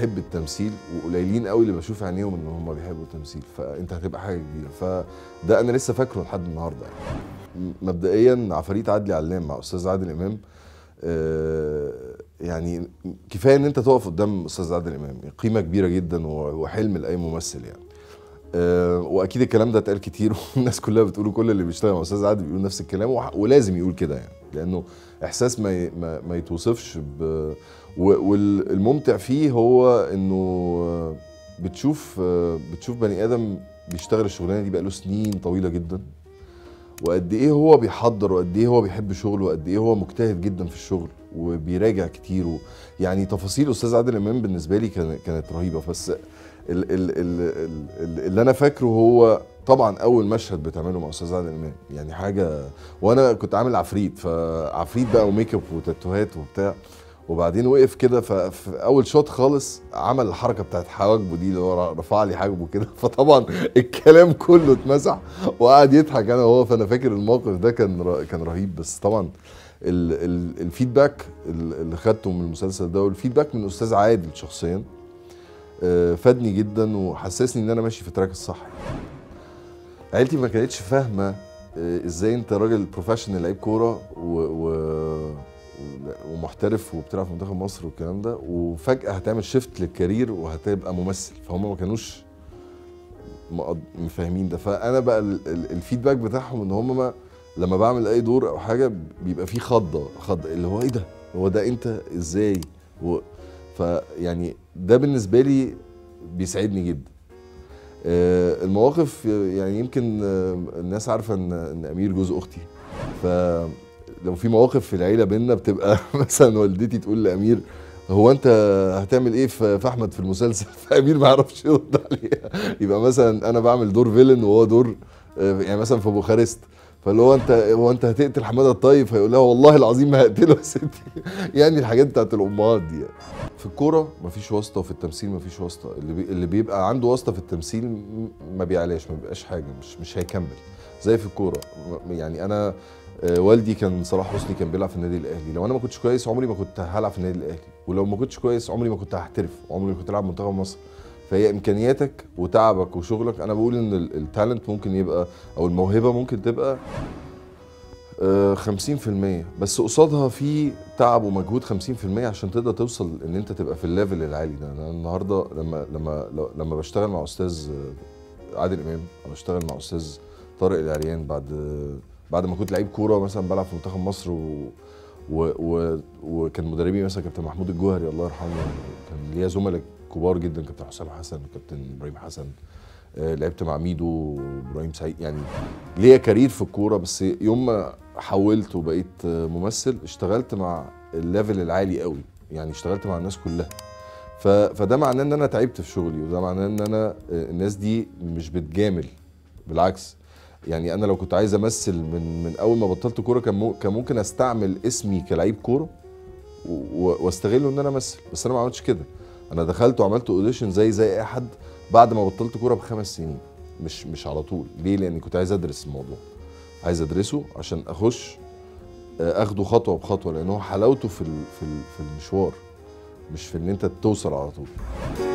بتحب التمثيل، وقليلين قوي اللي بشوف عينيهم ان هم بيحبوا التمثيل، فانت هتبقى حاجه كبيره. فده انا لسه فاكره لحد النهارده يعني. مبدئيا عفاريت عدلي علام مع استاذ عادل امام، يعني كفايه ان انت تقف قدام استاذ عادل امام، قيمه كبيره جدا وحلم لاي ممثل يعني. واكيد الكلام ده اتقال كتير والناس كلها بتقوله، كل اللي بيشتغل مع استاذ عادل بيقول نفس الكلام، ولازم يقول كده يعني، لانه احساس ما يتوصفش والممتع فيه هو انه بتشوف بني ادم بيشتغل الشغلانه دي بقاله سنين طويله جدا، وقد ايه هو بيحضر، وقد ايه هو بيحب شغله، وقد ايه هو مجتهد جدا في الشغل وبيراجع كتير يعني تفاصيل استاذ عادل امام بالنسبه لي كانت رهيبه. بس اللي انا فاكره هو طبعا اول مشهد بتعمله مع استاذ عادل امام، يعني حاجه، وانا كنت عامل عفريت، فعفريت بقى وميك اب وتاتوهات وبتاع، وبعدين وقف كده، ففي اول شوت خالص عمل الحركه بتاعت حواجبه دي، اللي هو رفع لي حاجبه كده، فطبعا الكلام كله اتمسح وقعد يضحك انا وهو. فانا فاكر الموقف ده كان رهيب. بس طبعا الفيدباك اللي خدته من المسلسل ده، والفيدباك من الاستاذ عادل شخصيا، فادني جدا وحسسني ان انا ماشي في التراك الصح. عيلتي ما كانتش فاهمه ازاي انت راجل بروفيشنال لعيب كوره ومحترف وبتلعب في منتخب مصر والكلام ده، وفجاه هتعمل شيفت للكارير وهتبقى ممثل. فهم ما كانوش فاهمين ده. فانا بقى الفيدباك بتاعهم ان هم لما بعمل اي دور او حاجه بيبقى فيه خضه، اللي هو ايه ده؟ هو ده انت ازاي؟ فيعني ده بالنسبه لي بيسعدني جدا. المواقف يعني يمكن الناس عارفه ان امير جوز اختي، فلو في مواقف في العيله بينا بتبقى مثلا والدتي تقول لامير هو انت هتعمل ايه في احمد في المسلسل؟ فامير ما يعرفش يرد عليها. يبقى مثلا انا بعمل دور فيلن وهو دور يعني مثلا في بوخارست، فاللي هو انت هتقتل حمادة الطيب، فيقول لها والله العظيم ما هقتله يا ستي. يعني الحاجات بتاعت الامهات دي يعني. في الكوره مفيش واسطه، وفي التمثيل مفيش واسطه. اللي بيبقى عنده واسطه في التمثيل ما بيعلاش، ما بيبقاش حاجه، مش هيكمل زي في الكوره يعني. انا والدي كان صلاح حسني، كان بيلعب في النادي الاهلي. لو انا ما كنتش كويس عمري ما كنت هلعب في النادي الاهلي، ولو ما كنتش كويس عمري ما كنت هحترف، عمري ما كنت هلعب منتخب مصر. فهي امكانياتك وتعبك وشغلك. انا بقول ان التالنت ممكن يبقى، او الموهبه ممكن تبقى 50%، بس قصادها في تعب ومجهود 50% عشان تقدر توصل ان انت تبقى في الليفل العالي ده. انا النهارده لما بشتغل مع استاذ عادل امام، او بشتغل مع استاذ طارق العريان، بعد ما كنت لعيب كوره مثلا بلعب في منتخب مصر، وكان مدربي مثلا كابتن محمود الجوهري الله يرحمه، كان ليا زملاء كبار جدا، كابتن حسام حسن، كابتن إبراهيم حسن، لعبت مع ميدو وإبراهيم سعيد. يعني ليا كارير في الكورة، بس يوم ما حولت وبقيت ممثل اشتغلت مع الليفل العالي قوي، يعني اشتغلت مع الناس كلها. فده معناه ان انا تعبت في شغلي، وده معناه ان انا الناس دي مش بتجامل، بالعكس يعني. انا لو كنت عايز امثل من اول ما بطلت كورة كان ممكن استعمل اسمي كلاعب كورة واستغله ان انا امثل، بس انا ما عملتش كده. انا دخلت وعملت اوديشن زي اي حد بعد ما بطلت كوره ب5 سنين، مش على طول. ليه؟ لاني كنت عايز ادرس الموضوع، عايز ادرسه عشان اخش اخده خطوه بخطوه، لان هو حلاوته في المشوار، مش في ان انت توصل على طول.